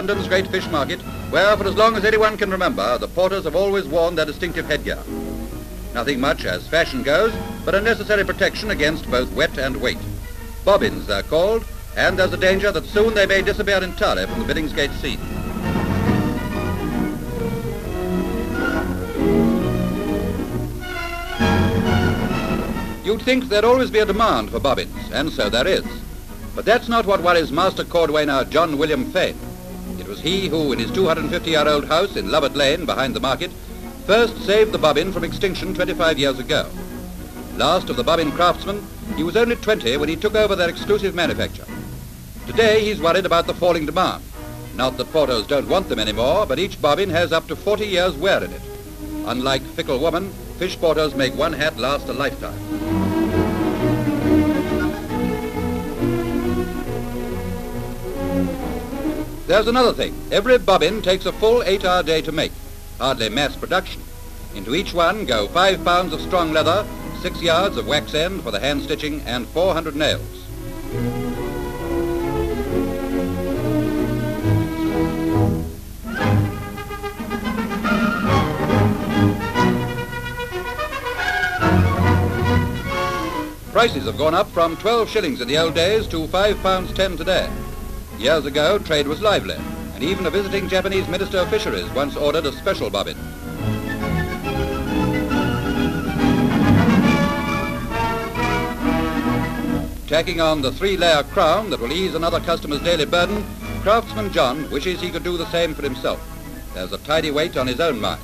London's great fish market, where, for as long as anyone can remember, the porters have always worn their distinctive headgear. Nothing much as fashion goes, but a necessary protection against both wet and weight. Bobbins, they're called, and there's a danger that soon they may disappear entirely from the Billingsgate scene. You'd think there'd always be a demand for bobbins, and so there is. But that's not what worries Master Cordwainer John William Fain. It was he who, in his 250-year-old house in Lovat Lane behind the market, first saved the bobbin from extinction 25 years ago. Last of the bobbin craftsmen, he was only 20 when he took over their exclusive manufacture. Today he's worried about the falling demand. Not that porters don't want them anymore, but each bobbin has up to 40 years' wear in it. Unlike fickle women, fish porters make one hat last a lifetime. There's another thing. Every bobbin takes a full 8-hour day to make. Hardly mass production. Into each one go 5 pounds of strong leather, 6 yards of wax end for the hand stitching, and 400 nails. Prices have gone up from 12 shillings in the old days to £5.10 today. Years ago, trade was lively, and even a visiting Japanese Minister of Fisheries once ordered a special bobbin. Tacking on the 3-layer crown that will ease another customer's daily burden, craftsman John wishes he could do the same for himself. There's a tidy weight on his own mind.